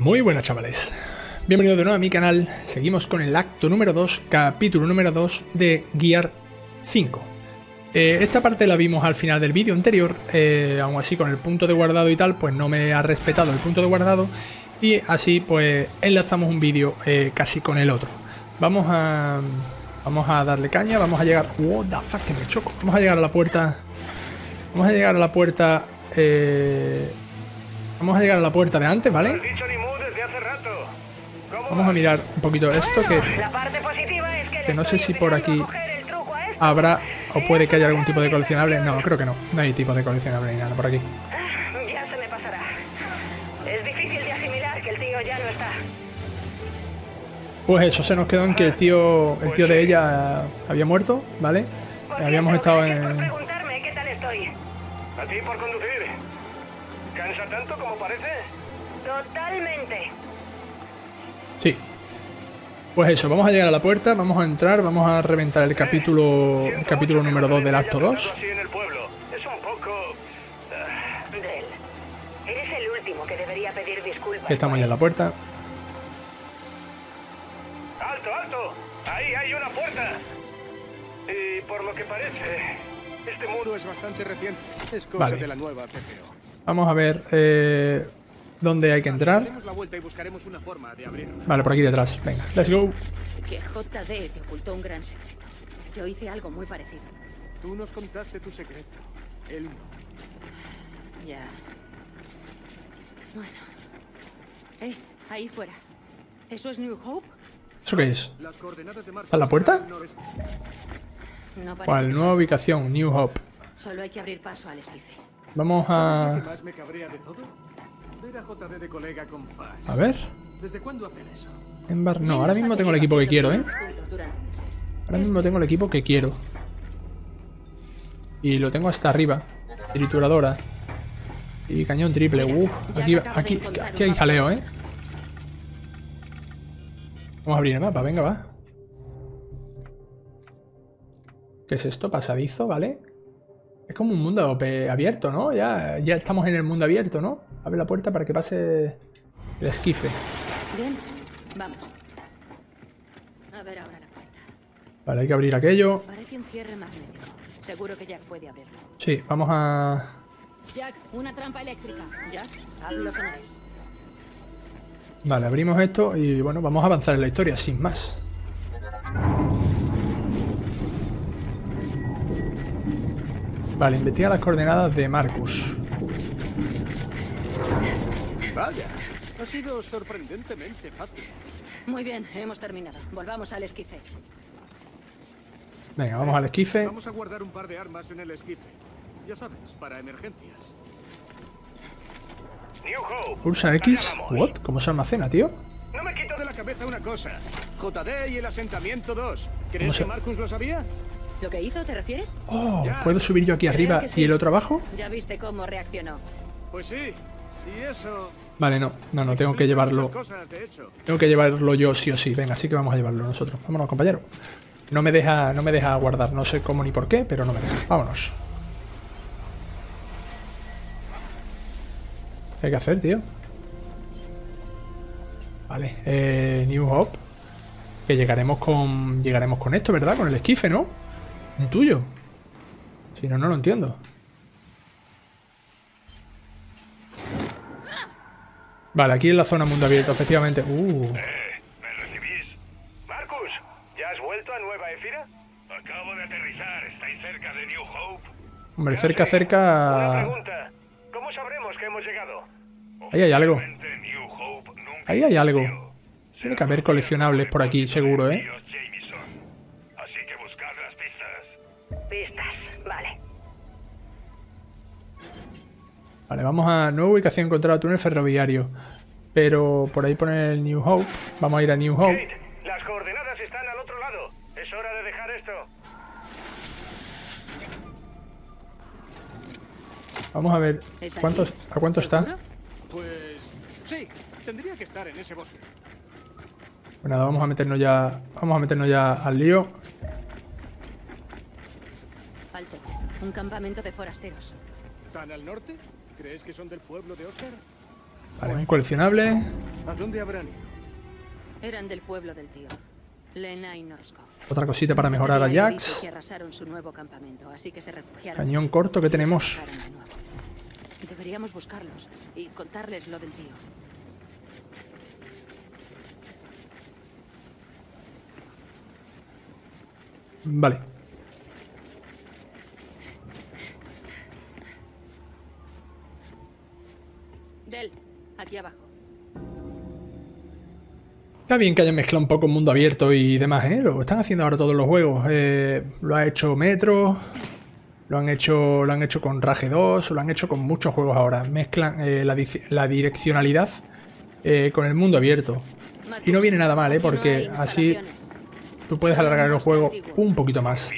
Muy buenas, chavales, bienvenidos de nuevo a mi canal. Seguimos con el acto número 2, capítulo número 2 de Gear 5. Esta parte la vimos al final del vídeo anterior, aún así con el punto de guardado y tal, pues no me ha respetado el punto de guardado y así pues enlazamos un vídeo casi con el otro. Vamos a darle caña, vamos a llegar... What the fuck, que me choco. Vamos a llegar a la puerta... Vamos a llegar a la puerta... Vamos a llegar a la puerta de antes, ¿vale? Vamos a mirar un poquito esto, que no sé si por aquí habrá o puede que haya algún tipo de coleccionable. No, creo que no. No hay tipo de coleccionable ni nada por aquí. Ya se me pasará. Es difícil de asimilar que el tío ya no está. Pues eso, se nos quedó en que el tío de ella había muerto, ¿vale? Habíamos estado en... preguntarme qué tal estoy. A ti por conducir. ¿Cansa tanto como parece? Totalmente. Sí. Pues eso, vamos a llegar a la puerta, vamos a entrar, vamos a reventar el capítulo número 2 del acto 2. Es un poco... Eres el último que debería pedir disculpas. Estamos ya en la puerta. ¡Alto! Ahí hay una puerta. Y por lo que parece, este muro es bastante reciente. Es cosa de la nueva PPO. Vamos a ver dónde hay que entrar. Vale, por aquí detrás. Venga, let's go. Que JD te ocultó un gran secreto. Yo hice algo muy parecido. Tú nos contaste tu secreto. Él no. Ya. Bueno. Ahí fuera. ¿Eso es New Hope? ¿Eso qué es? ¿A la puerta? ¿Cuál? Nueva ubicación, New Hope. Solo hay que abrir paso al esquife. Vamos a... A ver. No, ahora mismo tengo el equipo que quiero, ¿eh? Ahora mismo tengo el equipo que quiero. Y lo tengo hasta arriba. Trituradora. Y cañón triple. Uf, aquí hay jaleo, ¿eh? Vamos a abrir el mapa, venga, va. ¿Qué es esto? Pasadizo, ¿vale? Es como un mundo abierto, ¿no? Ya estamos en el mundo abierto, ¿no? Abre la puerta para que pase el esquife. Bien, vamos. A ver ahora la puerta. Vale, hay que abrir aquello. Parece un cierre magnético. Seguro que Jack puede abrirlo. Sí, vamos a... Jack, una trampa eléctrica. Jack, hazlo sonar. Vale, abrimos esto y bueno, vamos a avanzar en la historia sin más. Vale, investiga las coordenadas de Marcus. Vaya, ha sido sorprendentemente fácil. Muy bien, hemos terminado. Volvamos al esquife. Venga, vamos al esquife. Vamos a guardar un par de armas en el esquife. Ya sabes, para emergencias. Pulsa X. What? ¿Cómo se almacena, tío? No me quito de la cabeza una cosa. JD y el asentamiento 2. ¿Crees que Marcus lo sabía? ¿Lo que hizo, te refieres? Oh, ¿puedo subir yo aquí arriba y el otro abajo? Ya viste cómo reaccionó. Pues sí. Y eso. Vale, no, tengo que llevarlo. Tengo que llevarlo yo sí o sí. Venga, sí que vamos a llevarlo nosotros. Vámonos, compañero. No me deja guardar, no sé cómo ni por qué, pero no me deja. Vámonos. ¿Qué hay que hacer, tío? Vale, New Hope. Que llegaremos con esto, ¿verdad? Con el esquife, ¿no? Un tuyo. Si no, no lo entiendo. Vale, aquí en la zona mundo abierto, efectivamente. ¿Me recibís? Marcus, ¿ya has vuelto a Nueva Efira? Acabo de aterrizar. ¿Estáis cerca de New Hope? Hombre, cerca. Una pregunta. ¿Cómo sabremos que hemos llegado? Ahí hay algo. Ahí hay algo. Tiene que haber coleccionables por aquí, seguro, ¿eh? Así que buscad las pistas. Pistas, vale. Vale, vamos a nueva ubicación, encontrar túnel ferroviario. Pero por ahí pone el New Hope. Vamos a ir a New Hope. Kate, las coordenadas están al otro lado. Es hora de dejar esto. Vamos a ver. ¿A cuánto está? Pues sí, tendría que estar en ese bosque. Pues nada, vamos a meternos ya al lío. Alto, un campamento de forasteros. ¿Tan al norte? ¿Crees que son del pueblo de Oscar? Vale, un coleccionable. ¿A dónde habrán ido? Eran del pueblo del tío. Lena y Norskov. Otra cosita para mejorar a Jax. Cañón corto que tenemos. Deberíamos buscarlos y contarles lo del tío. Vale. Del, aquí abajo. Está bien que hayan mezclado un poco mundo abierto y demás, ¿eh? Lo están haciendo ahora todos los juegos. Lo ha hecho Metro, lo han hecho con Rage 2, lo han hecho con muchos juegos ahora. Mezclan la direccionalidad con el mundo abierto. Y no viene nada mal, ¿eh? Porque así tú puedes alargar el juego un poquito más.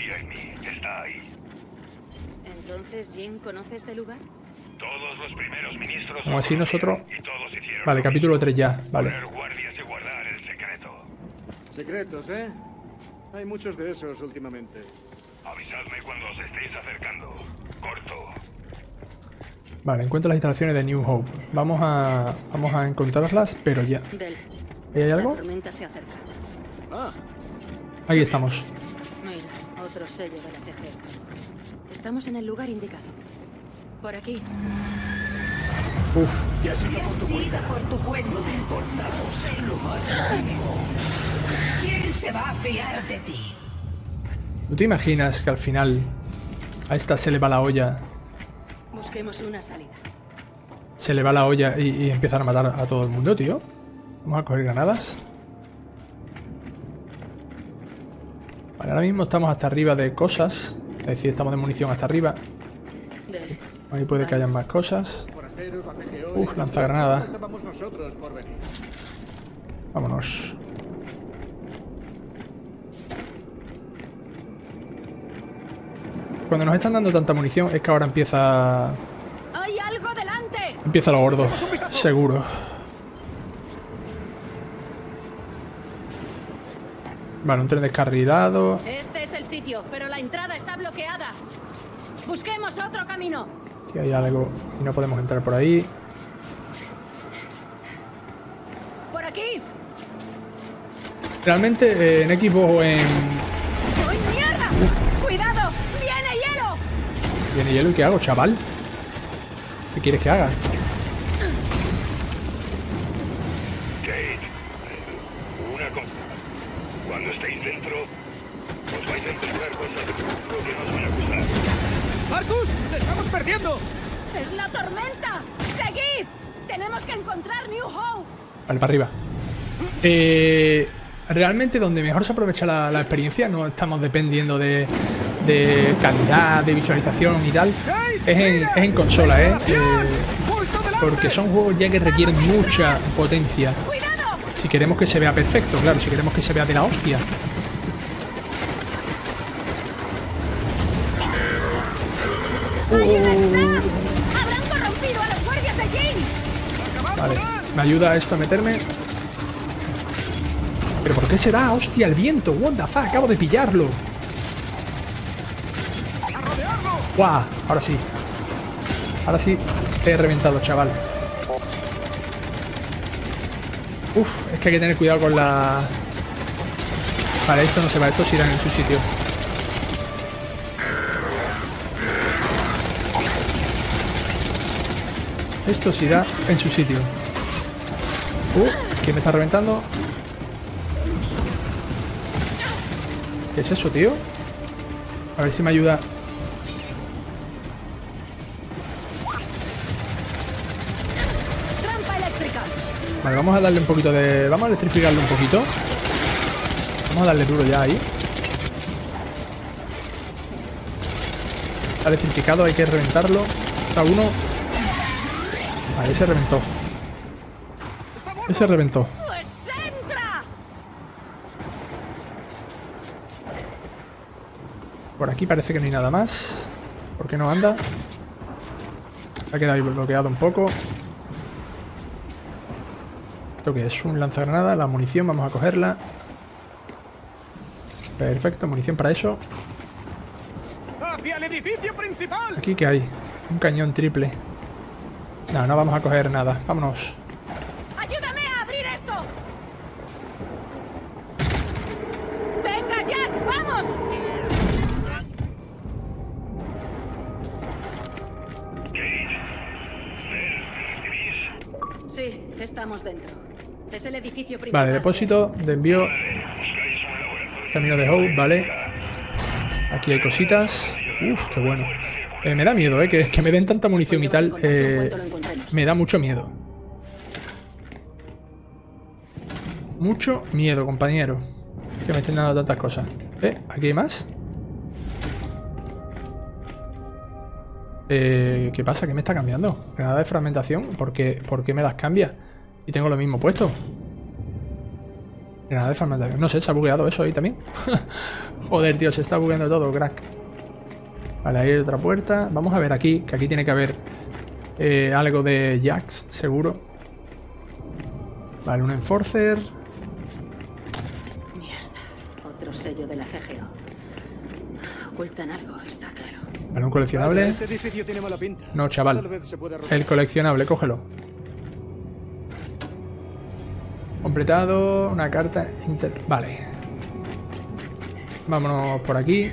Entonces, Jim, ¿conoce este lugar? Todos los primeros ministros. Como así nosotros. Vale, capítulo 3 ya. Vale. Secretos, ¿eh? Hay muchos de esos últimamente. Avisadme cuando os estéis acercando. Corto. Vale, encuentro las instalaciones de New Hope. Vamos a encontrarlas, pero ya. ¿Hay algo? Ahí estamos. Mira, otro sello de la CG. Estamos en el lugar indicado. Por aquí. Uf. Ya siga por tu cuenta. No te importamos en lo más mínimo. ¿Quién se va a fiar de ti? ¿No te imaginas que al final a esta se le va la olla? Busquemos una salida. Se le va la olla y empiezan a matar a todo el mundo, tío. Vamos a coger granadas. Vale, ahora mismo estamos hasta arriba de cosas. Es decir, estamos de munición hasta arriba. Ahí puede que hayan más cosas. Uf, lanzagranada. Vámonos. Cuando nos están dando tanta munición es que ahora empieza... ¡Hay algo delante! Empieza lo gordo, seguro. Vale, un tren descarrilado. Este es el sitio, pero la entrada está bloqueada. Busquemos otro camino. Aquí hay algo y no podemos entrar por ahí. Por aquí. Realmente en Xbox o en... ¿Tiene hielo y qué hago, chaval? ¿Qué quieres que haga? Kate, una cosa. Cuando estéis dentro, os vais a encontrar cosas que nos van a acusar. ¡Marcus! ¡Te estamos perdiendo! ¡Es la tormenta! ¡Seguid! ¡Tenemos que encontrar New Hope! Vale, para arriba. Realmente donde mejor se aprovecha la experiencia, no estamos dependiendo de calidad, de visualización y tal, es en consola, porque son juegos ya que requieren mucha potencia. Si queremos que se vea perfecto, claro, si queremos que se vea de la hostia. Vale, me ayuda esto a meterme. ¿Pero por qué será? Hostia, el viento, what the fuck, acabo de pillarlo. ¡Guau! Ahora sí. Ahora sí te he reventado, chaval. Uf, es que hay que tener cuidado con la... Vale, esto no se va, esto se irá en su sitio. Esto se irá en su sitio. ¿Quién me está reventando? ¿Qué es eso, tío? A ver si me ayuda... Vale, vamos a darle un poquito de... Vamos a electrificarlo un poquito. Vamos a darle duro ya ahí. Está electrificado, hay que reventarlo. Está uno. Vale, ese reventó. Ese reventó. Por aquí parece que no hay nada más. ¿Por qué no anda? Ha quedado ahí bloqueado un poco. Esto que es un lanzagranada, la munición, vamos a cogerla. Perfecto, munición para eso. Hacia el edificio principal. Aquí que hay un cañón triple. No, no vamos a coger nada, vámonos. Estamos dentro. Es el edificio principal. Vale, depósito de envío. Camino de Hope, vale. Aquí hay cositas. Uf, qué bueno. Me da miedo, que me den tanta munición y tal. Me da mucho miedo. Mucho miedo, compañero. Que me estén dando tantas cosas. Aquí hay más. ¿Qué pasa? ¿Qué me está cambiando? Granada de fragmentación. ¿Por qué me las cambia? Y tengo lo mismo puesto. Granada de fragmentación. No sé, se ha bugueado eso ahí también. Joder, tío, se está bugueando todo, crack. Vale, ahí hay otra puerta. Vamos a ver aquí, que aquí tiene que haber algo de jacks, seguro. Vale, un enforcer. Mierda, otro sello de la CGO. Ocultan algo, está claro. Vale, un coleccionable. Este edificio tiene mala pinta. No, chaval. El coleccionable, cógelo. Completado, una carta. Vale. Vámonos por aquí.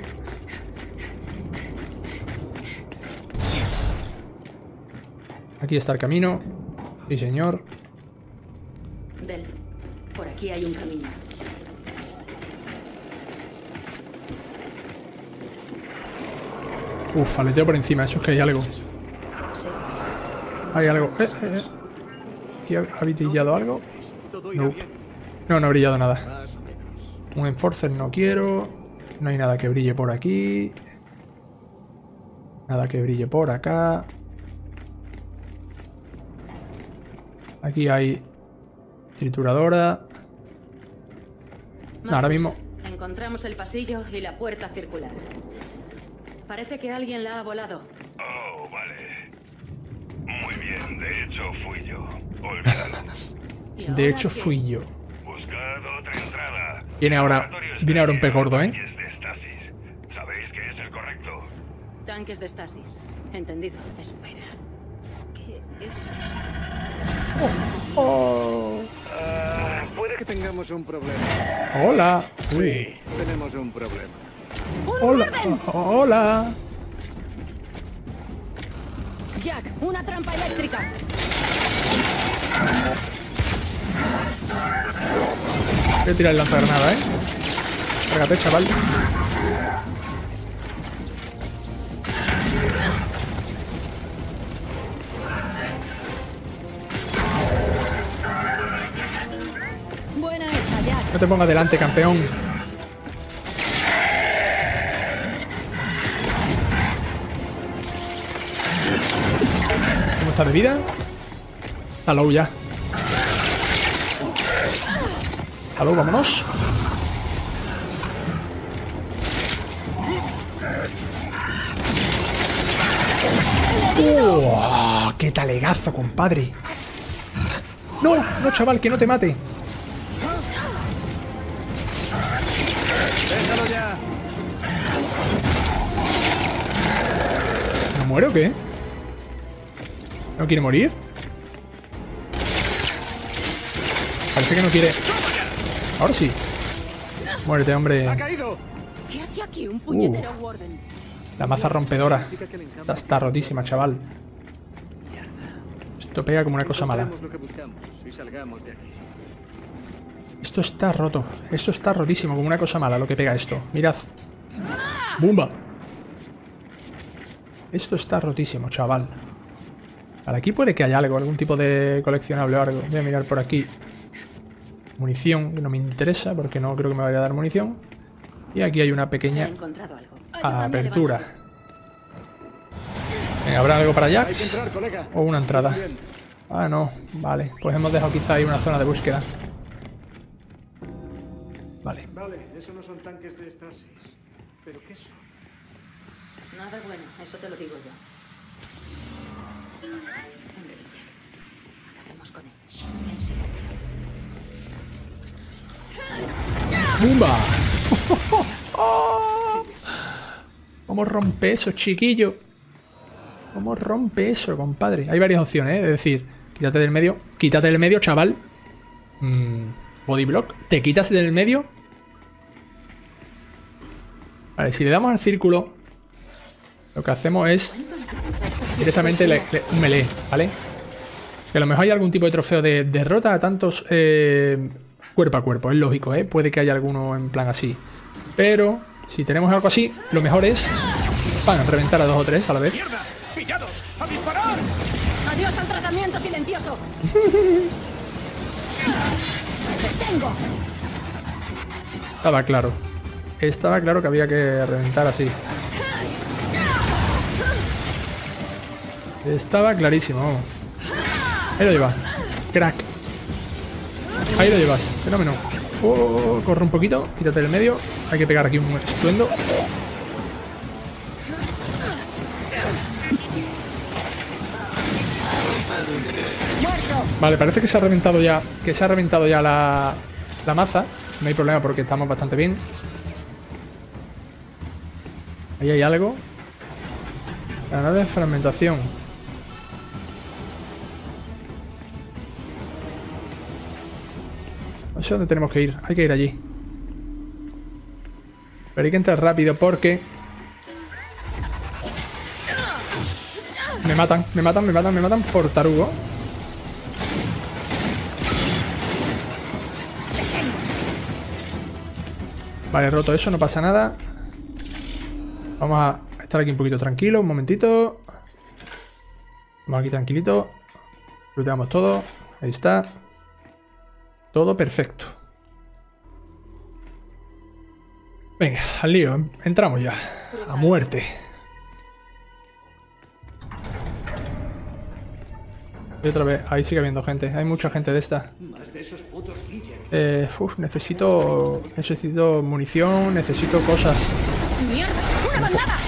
Aquí está el camino. Sí, señor. Del, por aquí hay un camino. Uf, aleteo por encima, eso es que hay algo. Sí. Hay algo. ¿Aquí ha brillado algo? No. No, no ha brillado nada. Un enforcer no quiero. No hay nada que brille por aquí. Nada que brille por acá. Aquí hay trituradora. Marcos, ahora mismo encontramos el pasillo y la puerta circular. Parece que alguien la ha volado. Oh, vale. Muy bien, de hecho fui yo. Olvidado. De hecho fui yo. Buscad otra entrada. Viene ahora un pez gordo, ¿eh? Tanques de estasis. ¿Sabéis qué es el correcto? Tanques de estasis. Entendido. Espera. ¿Qué es eso? Oh, oh. Puede que tengamos un problema. Hola. Uy. Sí, tenemos un problema. Hola. Hola. Jack, una trampa eléctrica. Voy a tirar el lanzagranada, Cárgate, chaval. No te pongas delante, campeón. ¿Cómo está de vida? Está low ya. Está low, vámonos. ¡Oh! ¡Qué talegazo, compadre! ¡No! ¡No, chaval! ¡Que no te mate! ¿No muere o qué? ¿No quiere morir? Parece que no quiere. Ahora sí. Muérete, hombre. La maza rompedora. Está rotísima, chaval. Esto pega como una cosa mala. Esto está roto. Esto está rotísimo, como una cosa mala lo que pega esto. Mirad. ¡Bumba! Esto está rotísimo, chaval. Vale, aquí puede que haya algo, algún tipo de coleccionable o algo. Voy a mirar por aquí. Munición, que no me interesa porque no creo que me vaya a dar munición. Y aquí hay una pequeña apertura. Venga, ¿habrá algo para Jax? O una entrada. Ah, no. Vale, pues hemos dejado quizá ahí una zona de búsqueda. Vale. Vale, eso no son tanques de estasis. ¿Pero qué son? Nada bueno, eso te lo digo yo. Acabemos con él. En silencio. ¡Bumba! ¿Cómo rompe eso, chiquillo? ¿Cómo rompe eso, compadre? Hay varias opciones, Es decir, quítate del medio. Quítate del medio, chaval. Bodyblock. Te quitas del medio. Vale, si le damos al círculo, lo que hacemos es directamente un melee, ¿vale? Que a lo mejor hay algún tipo de trofeo de derrota a tantos cuerpo a cuerpo. Es lógico, ¿eh? Puede que haya alguno en plan así. Pero si tenemos algo así, lo mejor es reventar a dos o tres a la vez. ¡Mierda! ¡Pillado! ¡A disparar! ¡Adiós al tratamiento silencioso! ¡Te tengo! Estaba claro. Estaba claro que había que reventar así. Estaba clarísimo. Ahí lo llevas. Crack. Ahí lo llevas. Fenómeno. Oh, corre un poquito. Quítate del medio. Hay que pegar aquí un estruendo. Vale, parece que se ha reventado ya. Que se ha reventado ya la maza. No hay problema porque estamos bastante bien. Ahí hay algo. Granada de fragmentación. No sé dónde tenemos que ir. Hay que ir allí. Pero hay que entrar rápido porque... me matan, me matan, me matan, me matan por tarugo. Vale, roto eso, no pasa nada. Vamos a estar aquí un poquito tranquilo, un momentito. Vamos aquí tranquilito. Looteamos todo. Ahí está. Todo perfecto. Venga, al lío. Entramos ya. A muerte. Y otra vez. Ahí sigue habiendo gente. Hay mucha gente de esta. Necesito munición. Necesito cosas.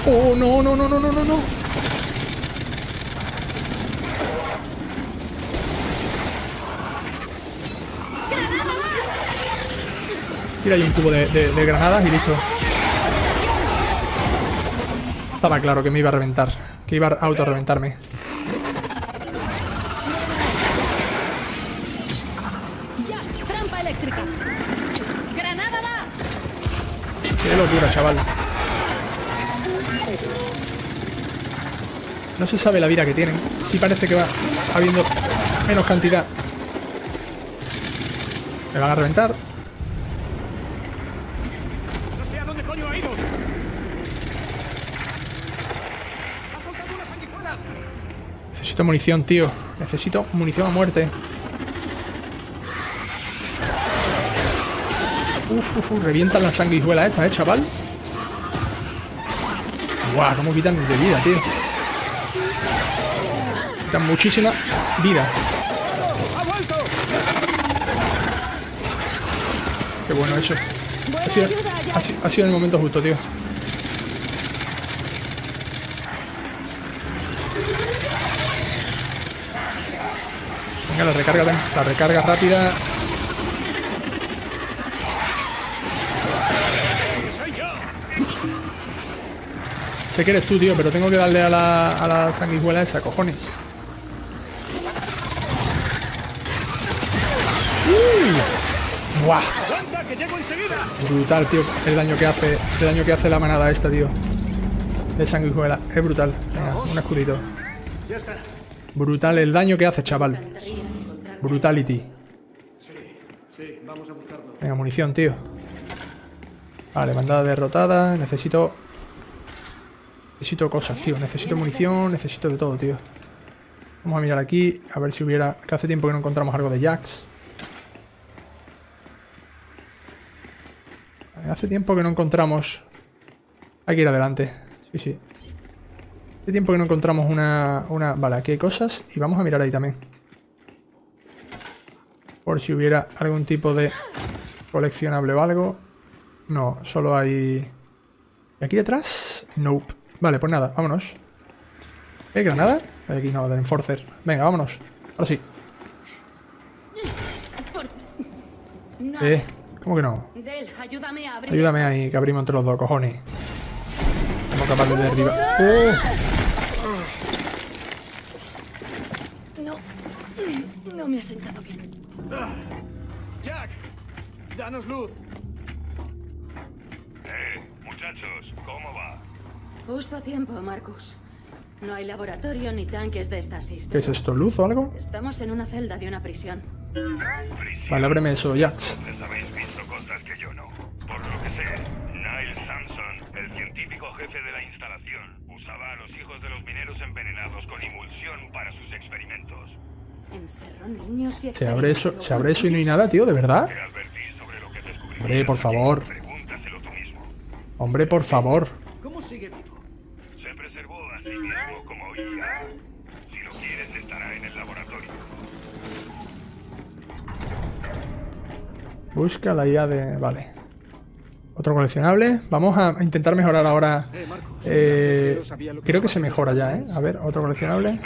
¡Oh, no, no, no, no, no, no, no! Tira ahí un cubo de granadas y listo. Estaba claro que me iba a reventar. Que iba a autorreventarme. Qué locura, chaval. No se sabe la vida que tienen. Sí parece que va habiendo menos cantidad. Me van a reventar. No sé a dónde coño ha ido. Ha soltado unas sanguijuelas. Necesito munición, tío. Necesito munición a muerte. Revientan las sanguijuelas estas, chaval. Guau, cómo quitan de vida, tío. Quitan muchísima vida. Qué bueno eso. Ha sido el momento justo, tío. Venga, la recarga rápida. Sé que eres tú, tío, pero tengo que darle a la sanguijuela esa, cojones. ¡Buah! Brutal, tío, el daño que hace la manada esta, tío. De sanguijuela. Es brutal. Venga, un escudito. Brutal el daño que hace, chaval. Brutality. Venga, munición, tío. Vale, bandada derrotada. Necesito cosas, tío. Necesito munición, necesito de todo, tío. Vamos a mirar aquí, a ver si hubiera... que hace tiempo que no encontramos algo de Jax. Hace tiempo que no encontramos... hay que ir adelante. Sí, sí. Hace tiempo que no encontramos una... Vale, aquí hay cosas y vamos a mirar ahí también. Por si hubiera algún tipo de coleccionable o algo. No, solo hay... ¿y aquí detrás? Nope. Vale, pues nada, vámonos. ¿Hay granada? Hay aquí nada de Enforcer. Venga, vámonos. Ahora sí. ¿Cómo que no? Ayúdame ahí, que abrimos entre los dos, cojones. Somos capaces de derribar. No me ha sentado bien. Jack, danos luz. Muchachos, ¿cómo va? Justo a tiempo, Marcus. No hay laboratorio ni tanques de estasis. ¿Qué es esto? ¿Luz o algo? Estamos en una celda de una prisión. Vale, ábreme eso ya. Ustedes habéis visto cosas que yo no. Por lo que sé, Niles Samson, el científico jefe de la instalación, usaba a los hijos de los mineros envenenados con Imulsión para sus experimentos. Encerró niños y se abre eso y no hay nada, tío, ¿de verdad? Te advertí sobre lo que descubrí. Hombre, por favor. Pregúntaselo tú mismo. Hombre, por favor. ¿Cómo sigue vivo? Se preservó a sí mismo como IA. Si lo quieres, estará en el laboratorio. Busca la IA de... Vale. Otro coleccionable. Vamos a intentar mejorar ahora. Creo que se mejora ya, ¿eh? A ver, otro coleccionable.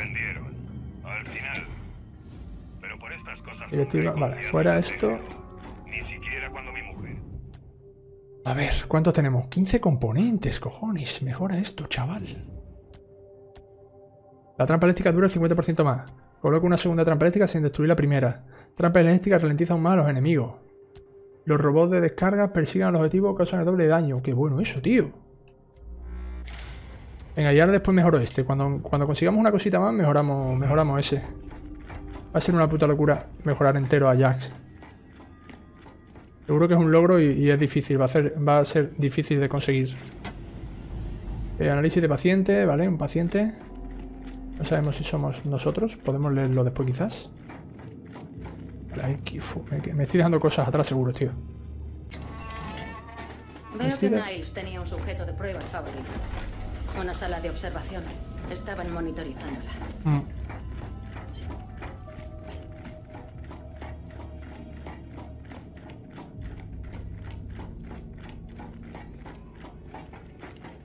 Directiva. Vale, fuera esto. A ver, ¿cuántos tenemos? 15 componentes, cojones. Mejora esto, chaval. La trampa eléctrica dura el 50% más. Coloca una segunda trampa eléctrica sin destruir la primera. Trampa eléctrica ralentiza aún más a los enemigos. Los robots de descarga persiguen al objetivo, causan el doble de daño. Qué bueno eso, tío. Venga, y ahora después mejoro este. Cuando consigamos una cosita más, mejoramos ese. Va a ser una puta locura mejorar entero a Jax. Seguro que es un logro y es difícil. Va a ser difícil de conseguir. Análisis de paciente, ¿vale? Un paciente. No sabemos si somos nosotros. Podemos leerlo después quizás. Vale, aquí, me estoy dejando cosas atrás seguro, tío. Veo que Niles tenía un sujeto de pruebas favorito. Una sala de observación. Estaban monitorizándola.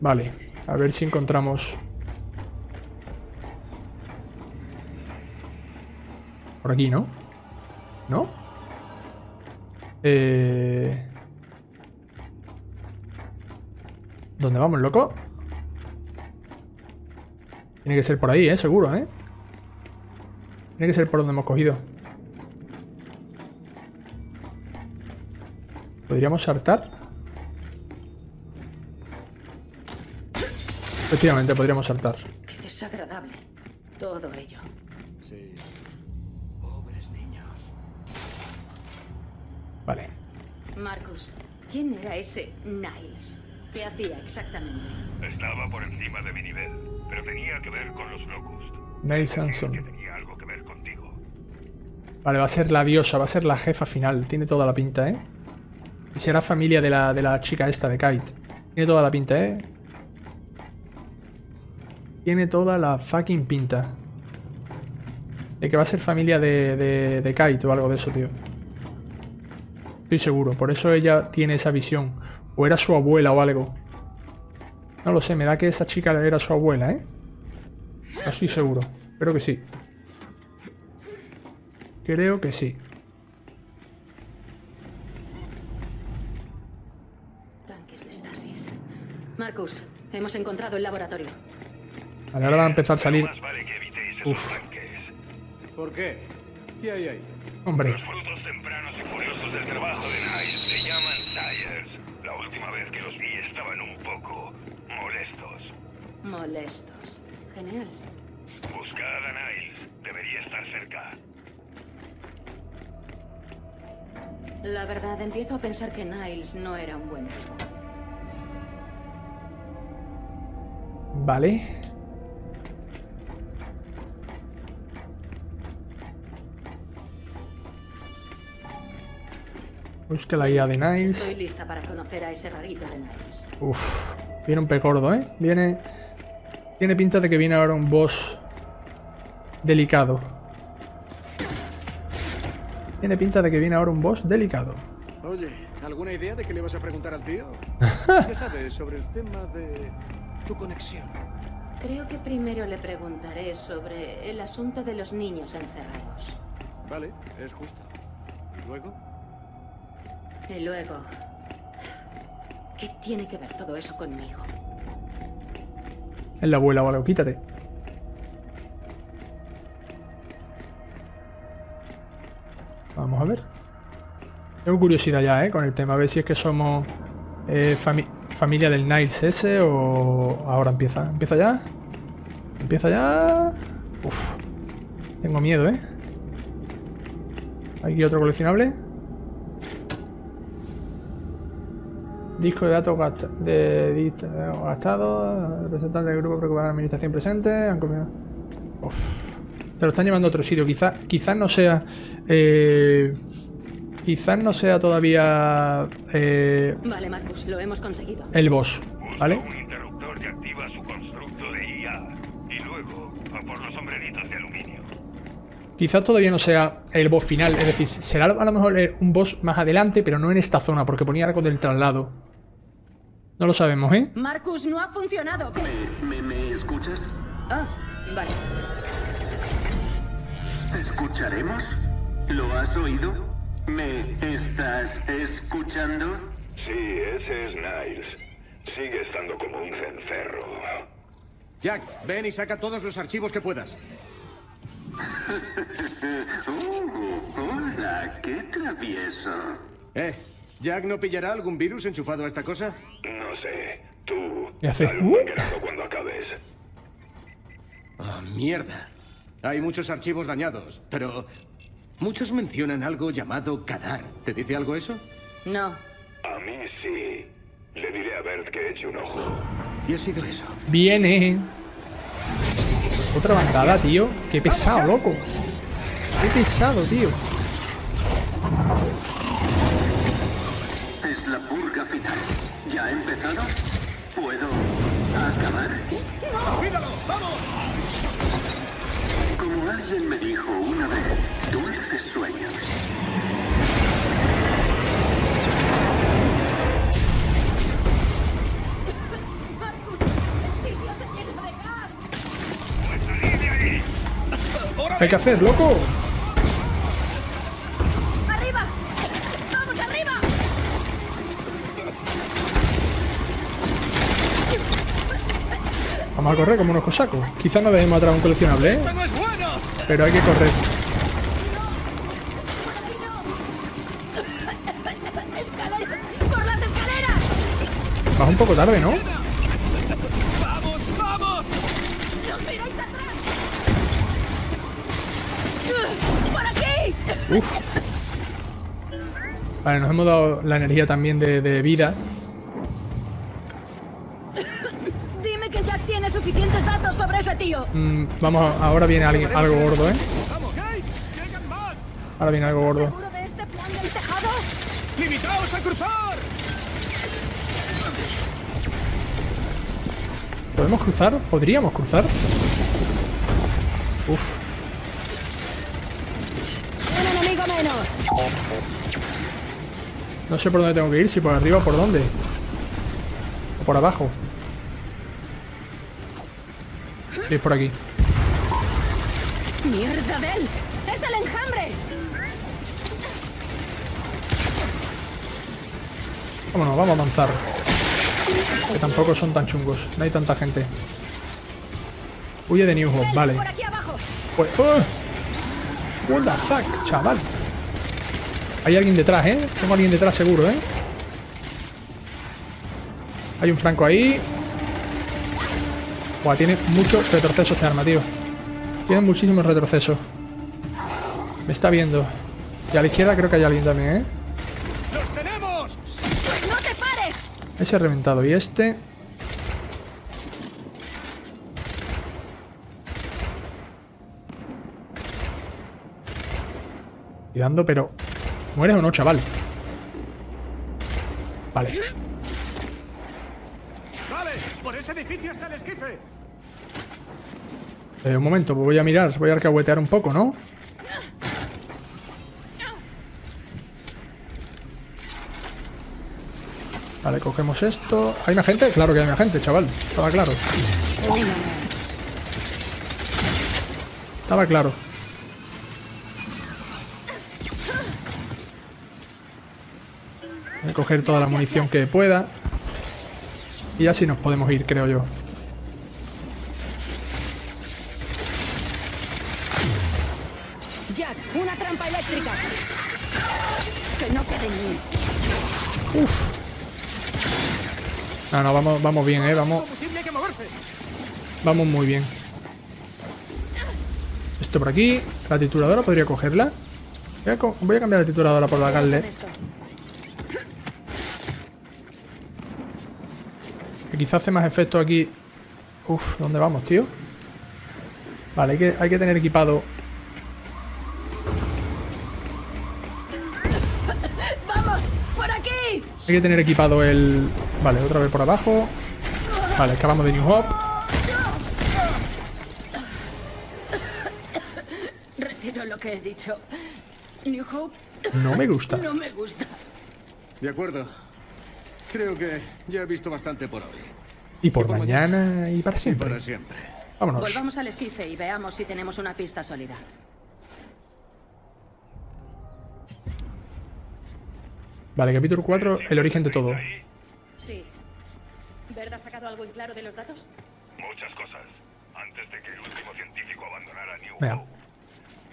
Vale, a ver si encontramos... Por aquí, ¿no? ¿No? ¿Dónde vamos, loco? Tiene que ser por ahí, seguro, Tiene que ser por donde hemos cogido. ¿Podríamos saltar? Efectivamente, podríamos saltar. Qué desagradable. Todo ello. Sí. Pobres niños. Vale. Marcus, ¿quién era ese Niles? ¿Qué hacía exactamente? Estaba por encima de mi nivel, pero tenía que ver con los Locust. Niles Samson. Que tenía algo que ver contigo. Vale, va a ser la diosa, va a ser la jefa final. Tiene toda la pinta, Y será familia de la chica esta, de Kite. Tiene toda la pinta, Tiene toda la fucking pinta. De que va a ser familia de Kite o algo de eso, tío. Estoy seguro. Por eso ella tiene esa visión. O era su abuela o algo. No lo sé. Me da que esa chica era su abuela, No estoy seguro. Creo que sí. Creo que sí. Tanques de estasis. Marcus, hemos encontrado el laboratorio. Vale, ahora va a empezar a salir. Vale que evitéis esos tanques. ¿Por qué? ¿Qué hay ahí? Hombre. Los frutos tempranos y furiosos del trabajo de Niles se llaman Sires. La última vez que los vi estaban un poco molestos. Molestos. Genial. Buscad a Niles. Debería estar cerca. La verdad, empiezo a pensar que Niles no era un buen tipo. Vale. Busca la guía de Niles. Estoy lista para conocer a ese rarito de Niles. Uff, viene un pecordo, Tiene pinta de que viene ahora un boss delicado. Oye, ¿alguna idea de qué le vas a preguntar al tío? ¿Qué sabes sobre el tema de tu conexión? Creo que primero le preguntaré sobre el asunto de los niños encerrados. Vale, es justo. ¿Y luego? Y luego, ¿qué tiene que ver todo eso conmigo? Es la abuela o algo, quítate. Vamos a ver. Tengo curiosidad ya, con el tema. A ver si es que somos familia del Niles ese o... Ahora empieza ya. Empieza ya. Uf. Tengo miedo, ¿eh? Aquí otro coleccionable. Disco de datos gastados. Representantes del grupo preocupado de la administración presente. Han comido. Uf. Te lo están llevando a otro sitio. Quizás no sea. Quizás no sea todavía. Vale, Marcus, lo hemos conseguido. El boss, ¿vale? Busco un interruptor que activa su constructo de IA y luego va por los sombreritos de aluminio. Quizás todavía no sea el boss final, es decir, será a lo mejor un boss más adelante, pero no en esta zona, porque ponía algo del traslado. No lo sabemos, ¿eh? Marcus, no ha funcionado. ¿Qué? ¿Me escuchas? Ah, vale. ¿Te escucharemos? ¿Lo has oído? ¿Me estás escuchando? Sí, ese es Niles. Sigue estando como un cencerro. Jack, ven y saca todos los archivos que puedas. Hola, qué travieso. ¿Jack no pillará algún virus enchufado a esta cosa? No sé. Tú. ¿Qué haces? Cuando acabes. Ah, mierda. Hay muchos archivos dañados, pero... Muchos mencionan algo llamado Kadar. ¿Te dice algo eso? No. A mí sí. Le diré a Bert que eche un ojo. ¿Y ha sido eso? Viene. Otra bandada, tío. Qué pesado, loco. Qué pesado, tío. Es la purga final. ¿Ya ha empezado? ¿Puedo acabar? ¡No! ¡Míralo! ¡Vamos! Como alguien me dijo una vez, dulces sueños. ¿Qué hay que hacer, loco? ¡Arriba! ¡Vamos, arriba! Vamos a correr como unos cosacos. Quizás no dejemos atrás un coleccionable, ¿eh? Pero hay que correr. ¡Por las escaleras! Vas un poco tarde, ¿no? ¡Vamos, vamos! ¡No miráis atrás! ¡Por aquí! ¡Uf! Vale, nos hemos dado la energía también de vida. Suficientes datos sobre ese tío. Vamos, ahora viene alguien, algo gordo, ¿eh? Ahora viene algo gordo. ¿Seguro de este plan del tejado? ¡Limitaos a cruzar! ¿Podemos cruzar? ¿Podríamos cruzar? Uf. Un enemigo menos. No sé por dónde tengo que ir, si por arriba o por dónde. O por abajo. Sí, por aquí. ¡Mierda de él! ¡Es el enjambre! Vámonos, vamos a avanzar. Que tampoco son tan chungos. No hay tanta gente. Huye de New Hope, vale. Pues, ¡oh! What the fuck, chaval. Hay alguien detrás, ¿eh? Tengo a alguien detrás seguro, ¿eh? Hay un franco ahí. Buah, tiene muchos retrocesos este arma, tío. Tiene muchísimos retrocesos. Me está viendo. Y a la izquierda creo que hay alguien también, ¿eh? ¡Los tenemos! ¡No te pares! Ese ha reventado. Y este... Cuidando, pero... ¿Mueres o no, chaval? Vale. Por ese edificio está el esquife. Un momento, pues voy a mirar, voy a arcahuetear un poco, ¿no? Vale, cogemos esto. ¿Hay más gente? Claro que hay más gente, chaval. Estaba claro. Estaba claro. Voy a coger toda la munición que pueda. Y así nos podemos ir, creo yo. Jack, una trampa eléctrica. Que no quede ni... Uf. No, vamos bien, vamos. Vamos muy bien. Esto por aquí. La trituradora podría cogerla. Voy a cambiar la trituradora por la gauntlet. Que quizás hace más efecto aquí. Uf, ¿dónde vamos, tío? Vale, hay que tener equipado. ¡Vamos! ¡Por aquí! Hay que tener equipado el... Vale, otra vez por abajo. Vale, acabamos de New Hop. Retiro lo que he dicho. New Hope. No me gusta. No me gusta. De acuerdo. Creo que ya he visto bastante por hoy. Y por mañana y para siempre. Y para siempre. Vámonos. Volvamos al esquife y veamos si tenemos una pista sólida. Vale, capítulo 4, el origen de todo. Sí. ¿Verdad ha sacado algo en claro de los datos? Muchas cosas. Antes de que el último científico abandonara New Hope.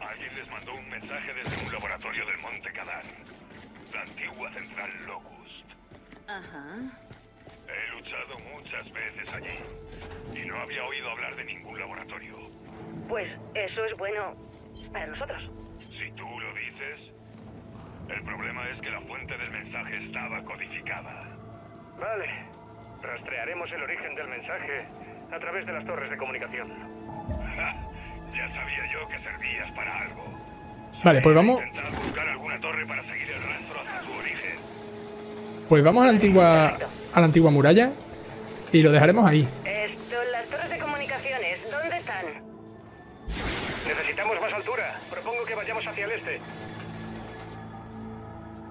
Alguien les mandó un mensaje desde un laboratorio del Monte Cadán, la antigua central Locust. Ajá. He luchado muchas veces allí y no había oído hablar de ningún laboratorio. Pues eso es bueno para nosotros. Si tú lo dices. El problema es que la fuente del mensaje estaba codificada. Vale. Rastrearemos el origen del mensaje a través de las torres de comunicación. Ya sabía yo que servías para algo. Vale, pues vamos. Buscar alguna torre para seguir el rastro hasta su origen. Pues vamos a la antigua muralla y lo dejaremos ahí. Las torres de comunicaciones, ¿dónde están? Necesitamos más altura. Propongo que vayamos hacia el este.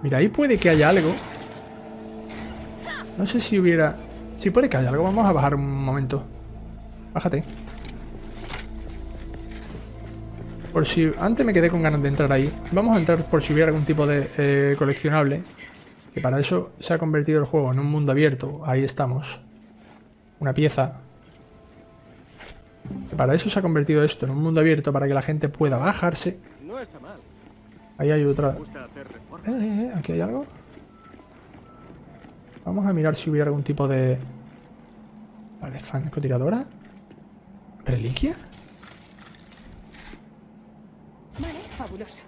Mira, ahí puede que haya algo. No sé si hubiera... Sí, puede que haya algo. Vamos a bajar un momento. Bájate. Por si... Antes me quedé con ganas de entrar ahí. Vamos a entrar por si hubiera algún tipo de coleccionable. Que para eso se ha convertido el juego en un mundo abierto. Ahí estamos. Una pieza. Que para eso se ha convertido esto en un mundo abierto. Para que la gente pueda bajarse. No está mal. Ahí hay otra. Aquí hay algo. Vamos a mirar si hubiera algún tipo de... Vale, francotiradora. ¿Reliquia? Vale, fabulosa.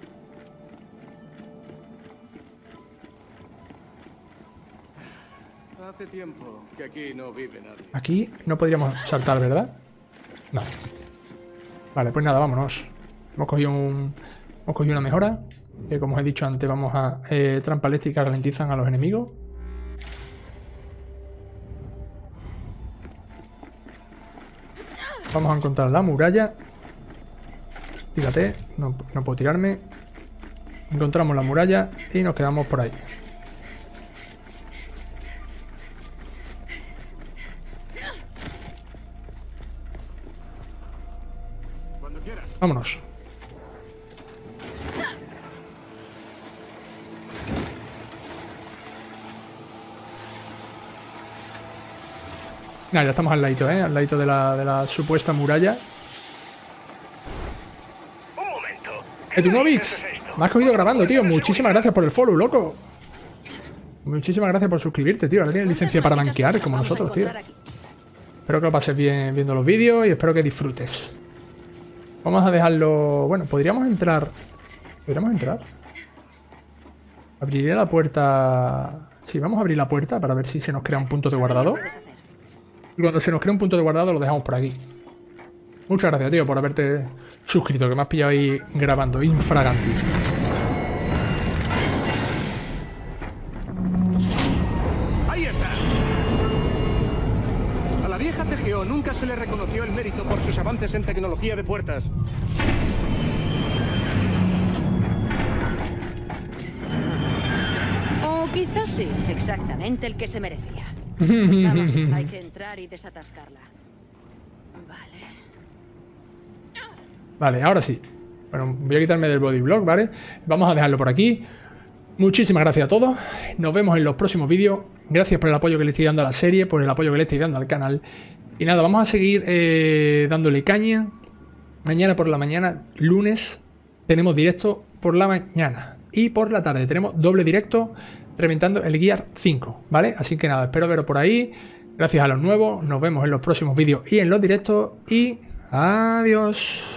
Hace tiempo que aquí no vive nadie. Aquí no podríamos saltar, ¿verdad? No. Vale, pues nada, vámonos. Hemos cogido una mejora. Que como os he dicho antes, vamos a... trampa eléctrica ralentizan a los enemigos. Vamos a encontrar la muralla. Tírate, no puedo tirarme. Encontramos la muralla y nos quedamos por ahí. Cuando quieras. Vámonos. Ah, ya estamos al ladito, ¿eh? Al ladito de la supuesta muralla. Etunovix, me has cogido grabando, tío. Muchísimas gracias por el follow, loco. Muchísimas gracias por suscribirte, tío. Ahora tienes licencia para manquear como nosotros, tío. Espero que lo pases bien viendo los vídeos y espero que disfrutes. Vamos a dejarlo... Bueno, podríamos entrar... ¿Podríamos entrar? Abriré la puerta... Sí, vamos a abrir la puerta para ver si se nos crea un punto de guardado. Y cuando se nos crea un punto de guardado lo dejamos por aquí. Muchas gracias, tío, por haberte suscrito, que me has pillado ahí grabando, infraganti. Ahí está. A la vieja TGO nunca se le reconoció el mérito por sus avances en tecnología de puertas. O quizás sí, exactamente el que se merecía. Vamos, hay que entrar y desatascarla. Vale. Vale, ahora sí. Bueno, voy a quitarme del bodyblock, ¿vale? Vamos a dejarlo por aquí. Muchísimas gracias a todos. Nos vemos en los próximos vídeos. Gracias por el apoyo que le estoy dando a la serie, por el apoyo que le estoy dando al canal. Y nada, vamos a seguir dándole caña. Mañana por la mañana, lunes, tenemos directo por la mañana. Y por la tarde tenemos doble directo reventando el Gear 5, ¿vale? Así que nada, espero veros por ahí. Gracias a los nuevos. Nos vemos en los próximos vídeos y en los directos. Y adiós.